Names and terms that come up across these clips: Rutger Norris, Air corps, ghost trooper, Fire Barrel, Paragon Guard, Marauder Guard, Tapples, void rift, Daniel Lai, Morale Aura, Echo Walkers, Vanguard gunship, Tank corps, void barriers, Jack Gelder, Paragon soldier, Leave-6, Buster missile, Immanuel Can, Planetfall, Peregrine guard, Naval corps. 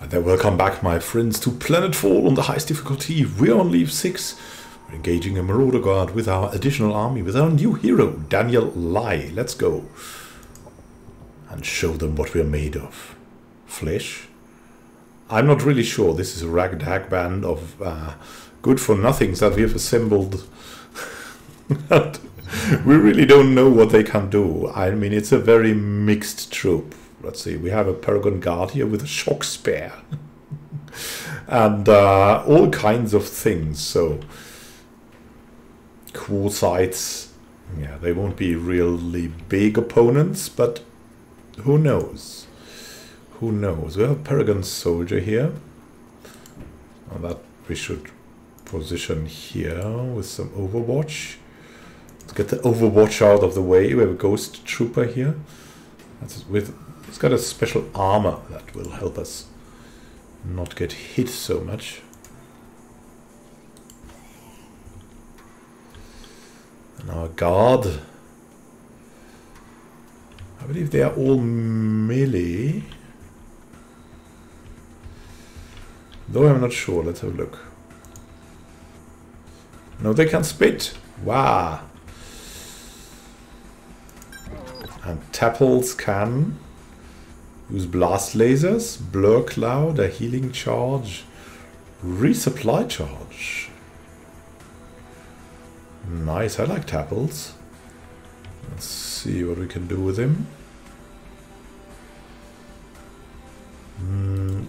And then welcome back, my friends, to Planetfall on the highest difficulty. We're on Leave 6. We're engaging a Marauder Guard with our additional army, with our new hero, Daniel Lai. Let's go and show them what we're made of. Flesh? I'm not really sure. This is a ragtag band of good-for-nothings that we have assembled. We really don't know what they can do. I mean, it's a very mixed troop. Let's see, we have a Paragon Guard here with a shock spare and all kinds of things. So quartzites, yeah, they won't be really big opponents, but who knows? Who knows? We have a Paragon soldier here, and that we should position here with some overwatch. Let's get the overwatch out of the way. We have a ghost trooper here. That's with. It's got a special armor that will help us not get hit so much. And our guard, I believe they are all melee, though I'm not sure. Let's have a look. No, they can spit. Wow. And Tapples can use blast lasers, blur cloud, a healing charge, resupply charge. Nice, I like Tapples. Let's see what we can do with him.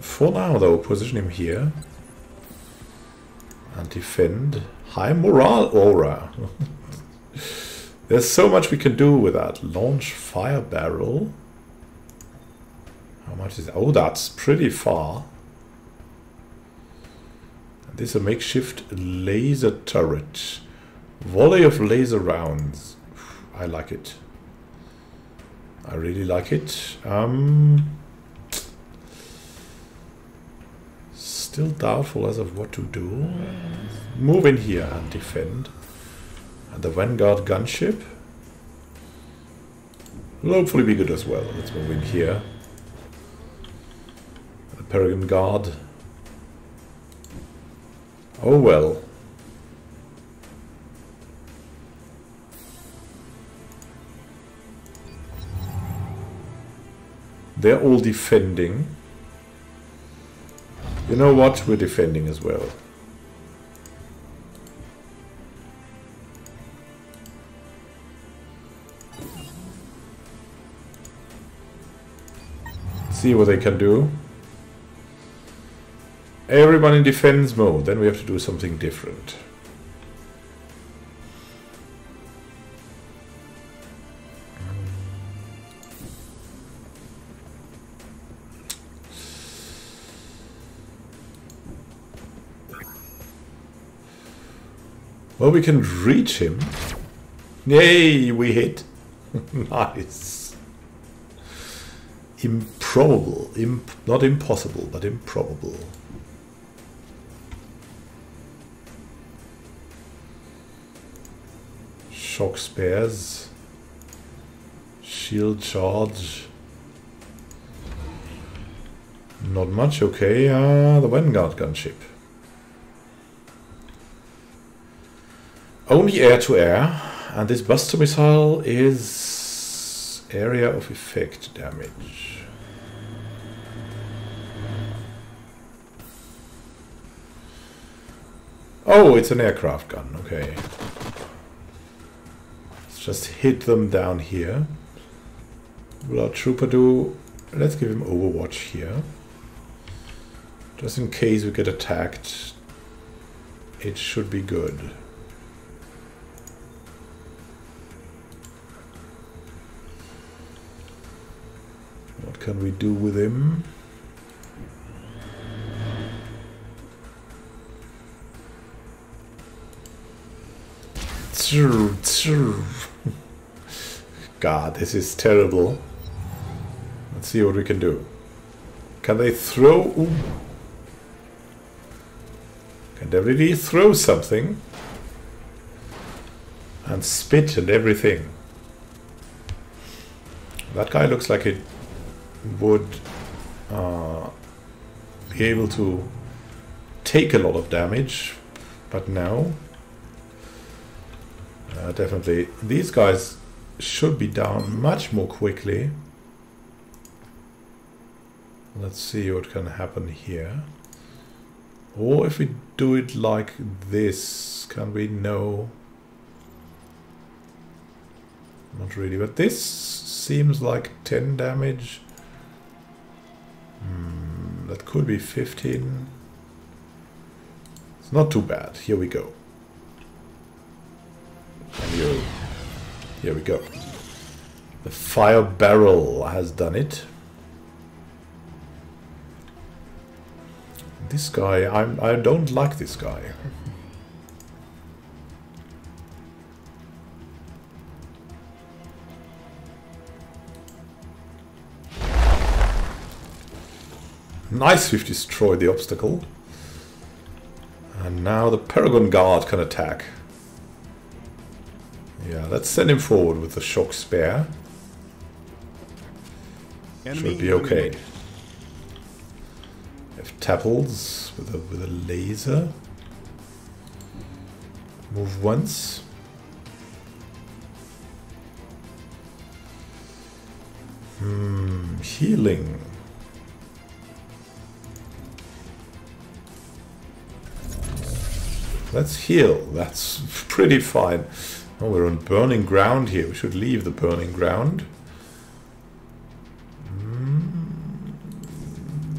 For now, though, position him here. And defend. High morale aura. There's so much we can do with that. Launch fire barrel. How much is that? Oh, that's pretty far. And this is a makeshift laser turret. Volley of laser rounds. I like it. I really like it. Still doubtful as of what to do. Move in here and defend. And the Vanguard gunship will hopefully be good as well. Let's move in here. Peregrine guard. Oh well. They're all defending. You know what? We're defending as well. See what they can do. Everyone in defense mode, then we have to do something different. Well, we can reach him. Yay, we hit. Nice. Improbable. Not impossible, but improbable. Shock spares, shield charge, not much. Okay, the Vanguard gunship. Only air to air, and this Buster missile is area of effect damage. Oh, it's an aircraft gun, okay. Just hit them down here. Will our trooper do? Let's give him overwatch here. Just in case we get attacked, it should be good. What can we do with him? God, this is terrible. Let's see what we can do. Can they throw? Ooh. Can they really throw something? And spit and everything. That guy looks like it would be able to take a lot of damage, but now definitely these guys should be down much more quickly. Let's see what can happen here. Or if we do it like this, can we? No. Not really, but this seems like 10 damage. That could be 15. It's not too bad. Here we go. Here we go. The fire barrel has done it. This guy, I don't like this guy. Nice, we've destroyed the obstacle. And now the Paragon Guard can attack. Yeah, let's send him forward with the shock spare. Should be okay. Tapples with a laser. Move once. Healing. Let's heal. That's pretty fine. Oh, we're on burning ground here. We should leave the burning ground.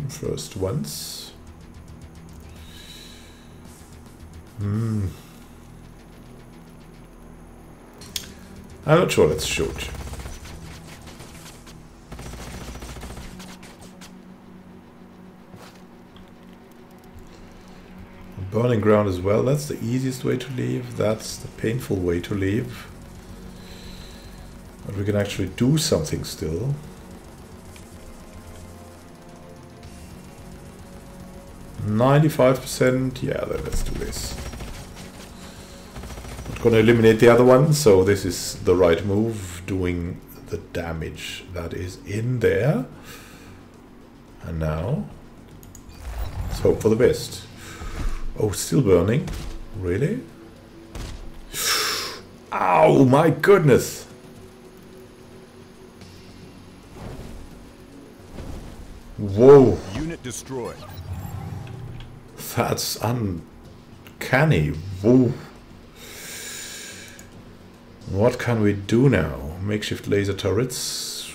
First once. I'm not sure, let's shoot. Burning ground as well, that's the easiest way to leave, that's the painful way to leave. But we can actually do something still. .95%, yeah, then let's do this. Not gonna eliminate the other one, so this is the right move, doing the damage that is in there. And now, let's hope for the best. Oh, still burning? Really? Ow, my goodness! Whoa! Unit destroyed. That's uncanny. Whoa. What can we do now? Makeshift laser turrets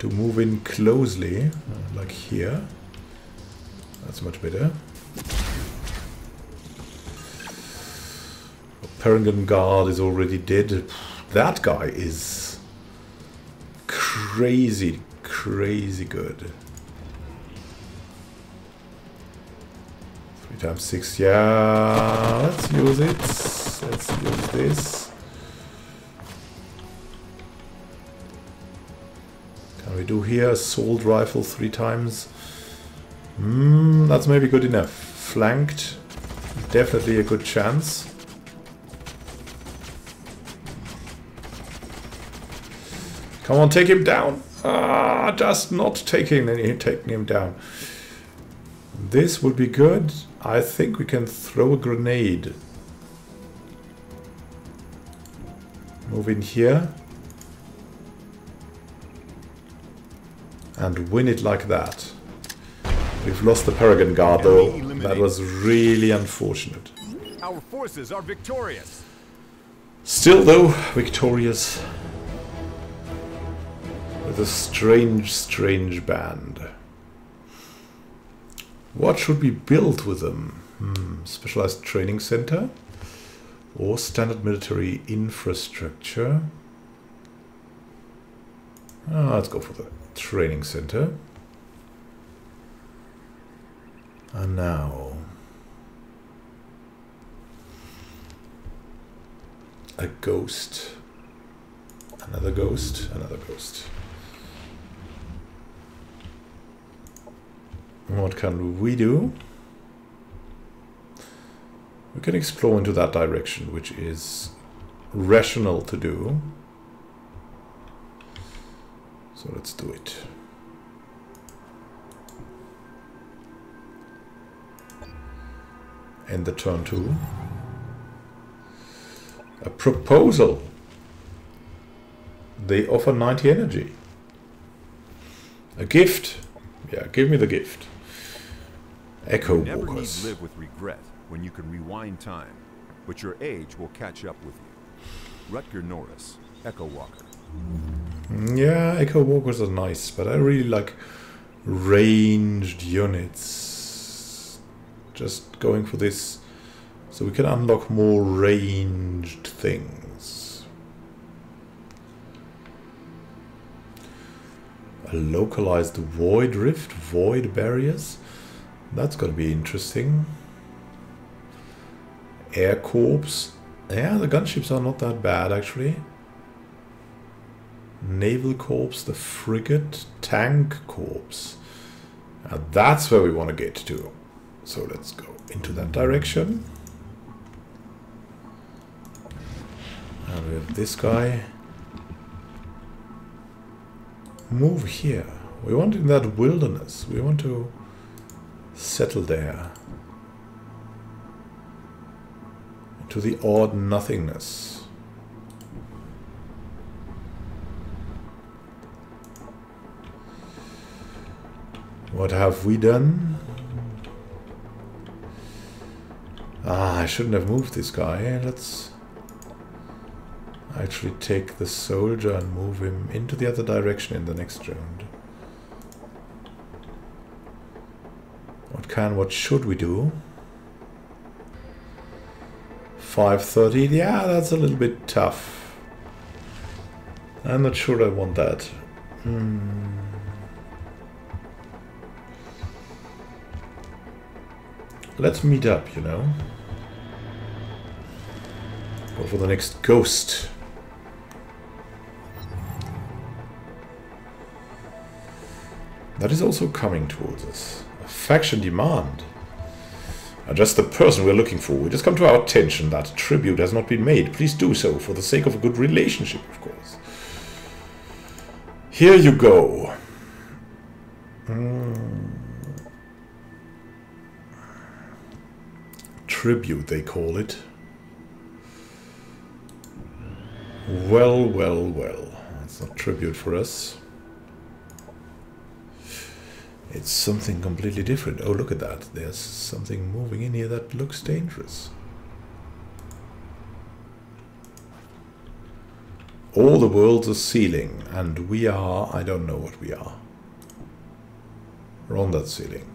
to move in closely, like here. That's much better. Peregrine guard is already dead. That guy is crazy, crazy good. 3 times 6, yeah, let's use it. Let's use this. Can we do here? Assault rifle 3 times. That's maybe good enough. Flanked. Definitely a good chance. Come on, take him down. Ah, just not taking him down. This would be good. I think we can throw a grenade. Move in here. And win it like that. We've lost the Paragon Guard though. That was really unfortunate. Our forces are victorious. Still though, victorious. With a strange, strange band. What should we build with them? Specialized training center or standard military infrastructure? Let's go for the training center. And now a ghost, another ghost, another ghost. What can we do? We can explore into that direction, which is rational to do. So let's do it. and the turn 2. A proposal. They offer 90 energy. A gift. Yeah, give me the gift. Echo Walkers. You never need live with regret when you can rewind time, but your age will catch up with you. Rutger Norris, Echo Walker. Yeah, Echo Walkers are nice, but I really like ranged units. Just going for this so we can unlock more ranged things. A localized void rift, void barriers. That's gonna be interesting. Air corps. Yeah, the gunships are not that bad actually. Naval corps, the frigate, tank corps. Now that's where we want to get to. So let's go into that direction. And we have this guy. Move here. We want in that wilderness. We want to settle there. Into the odd nothingness. What have we done? Ah, I shouldn't have moved this guy. Let's actually take the soldier and move him into the other direction in the next round. What should we do? 5:30, yeah, that's a little bit tough. I'm not sure I want that. Let's meet up, you know. Go for the next ghost. That is also coming towards us. A faction demand. Just the person we're looking for. It has come to our attention that tribute has not been made. Please do so for the sake of a good relationship, of course. Here you go. Tribute, they call it. Well, well, well. That's not tribute for us. It's something completely different. Oh, look at that. There's something moving in here that looks dangerous. All the world's a ceiling, and we are... I don't know what we are. We're on that ceiling.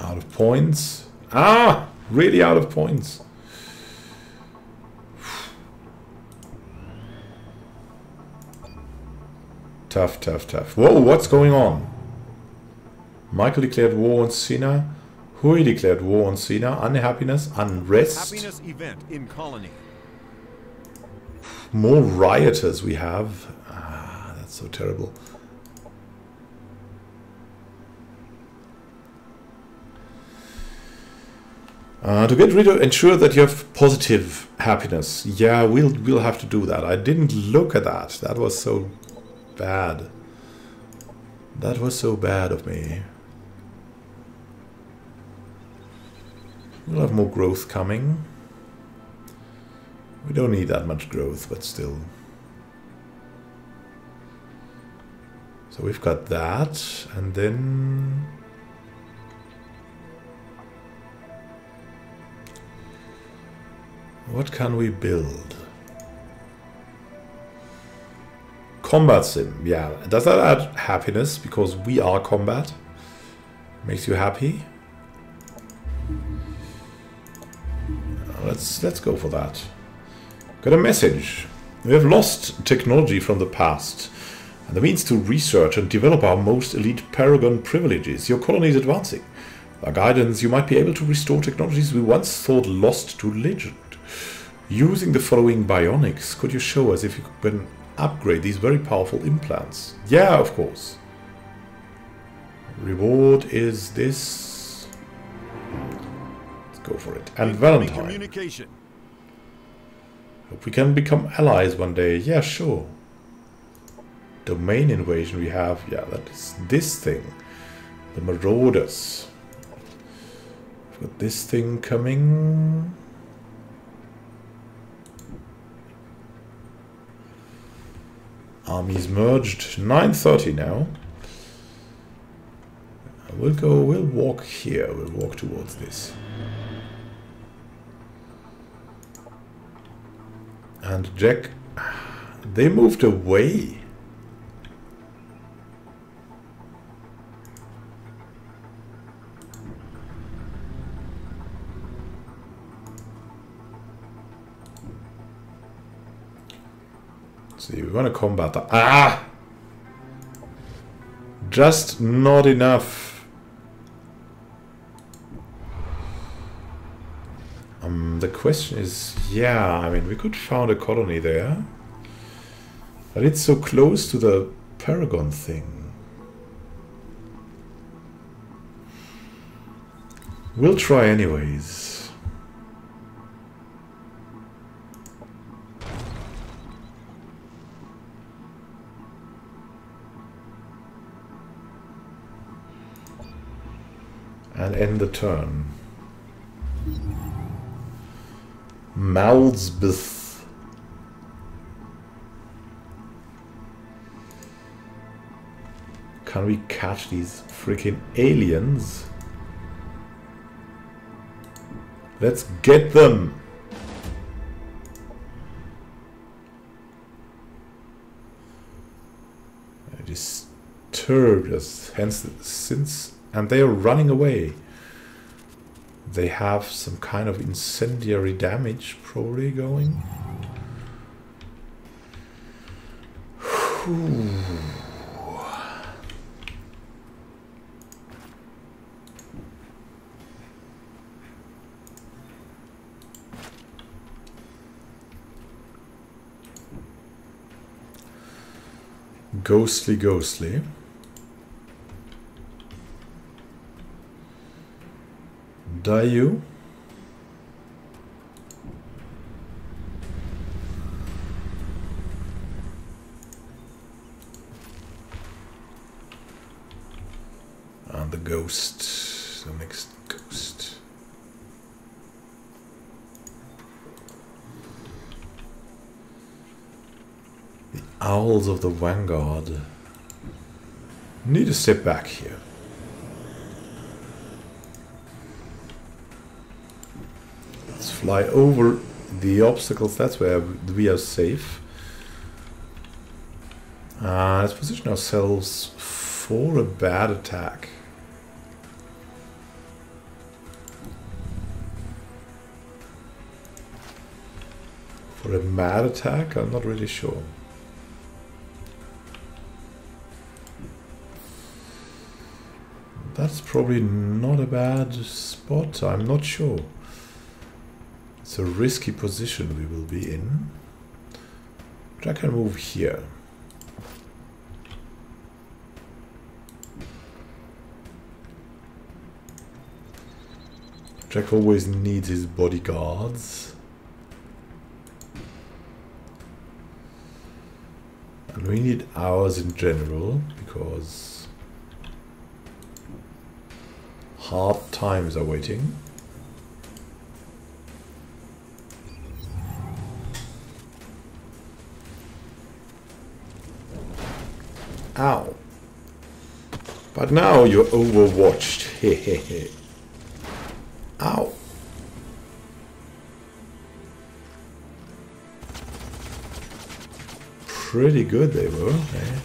Out of points. Ah! Really out of points. Tough, tough, tough. Whoa, what's going on? Michael declared war on Sina. Hui declared war on Sina. Unhappiness, unrest. Happiness event in colony. More rioters we have. Ah, that's so terrible. To get rid of, ensure that you have positive happiness. Yeah, we'll have to do that. I didn't look at that. That was so bad. That was so bad of me. We'll have more growth coming. We don't need that much growth, but still. So we've got that, and then... What can we build? Combat sim, yeah. Does that add happiness? Because we are combat. Makes you happy. Let's go for that. Got a message. We have lost technology from the past and the means to research and develop our most elite Paragon privileges. Your colony is advancing. With our guidance, you might be able to restore technologies we once thought lost to legend. Using the following bionics, could you show us if you can upgrade these very powerful implants? Yeah, of course. Reward is this. Let's go for it. And Valentine. Communication. Hope we can become allies one day. Yeah, sure. Domain invasion we have. Yeah, that is this thing. The Marauders. We've got this thing coming. Armies merged. 9:30 now. We'll go, we'll walk here, we'll walk towards this. And Jack, they moved away. Let's see, we want to combat the... Ah! Just not enough. The question is, yeah, I mean, we could found a colony there, but it's so close to the Paragon thing. We'll try anyways. And end the turn. Maldsbeth. Can we catch these freaking aliens? Let's get them. They disturbed us, hence since, and they are running away. They have some kind of incendiary damage probably going. Whew. Ghostly, ghostly. Die you. And the ghost, the next ghost. The owls of the Vanguard. Need to step back here. Fly over the obstacles, that's where we are safe. Let's position ourselves for a bad attack. For a mad attack? I'm not really sure. That's probably not a bad spot, I'm not sure. It's a risky position we will be in. But I can move here. Jack always needs his bodyguards. And we need ours in general, because hard times are waiting. Ow. But now you're overwatched. Hehehe. Ow. Pretty good they were. Eh?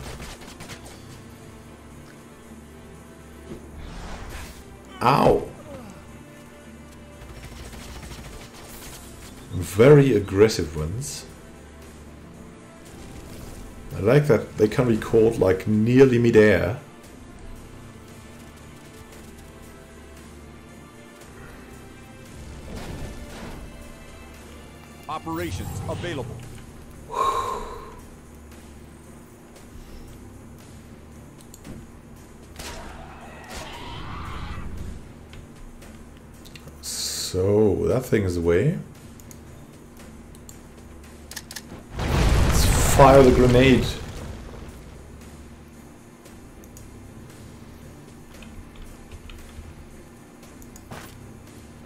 Ow. Very aggressive ones. I like that they can be caught like nearly mid-air. Operations available. So that thing is away. fire the grenade.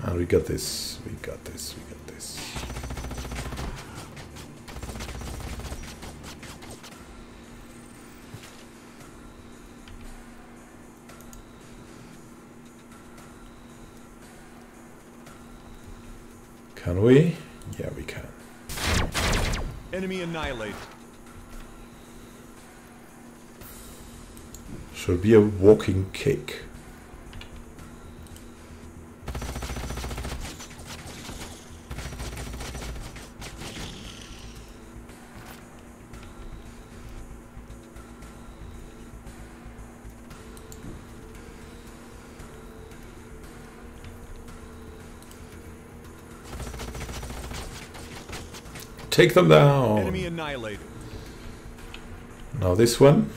And we got this, we got this, we got this. Can we? Yeah, we can. Enemy annihilate. Should be a walking cake. Take them down. Enemy annihilated. Now this one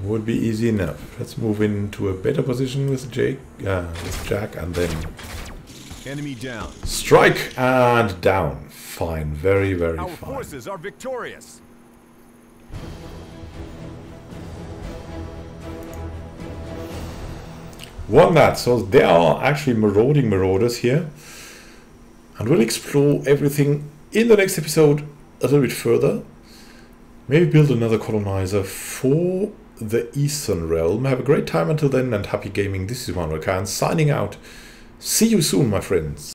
would be easy enough. Let's move into a better position with Jack, and then enemy down. Strike and down. Fine, very, very fine. Our forces are victorious. Won that. So there are actually marauding marauders here. And we'll explore everything in the next episode a little bit further. Maybe build another colonizer for the Eastern Realm. Have a great time until then, and happy gaming. This is Immanuel Can signing out. See you soon, my friends.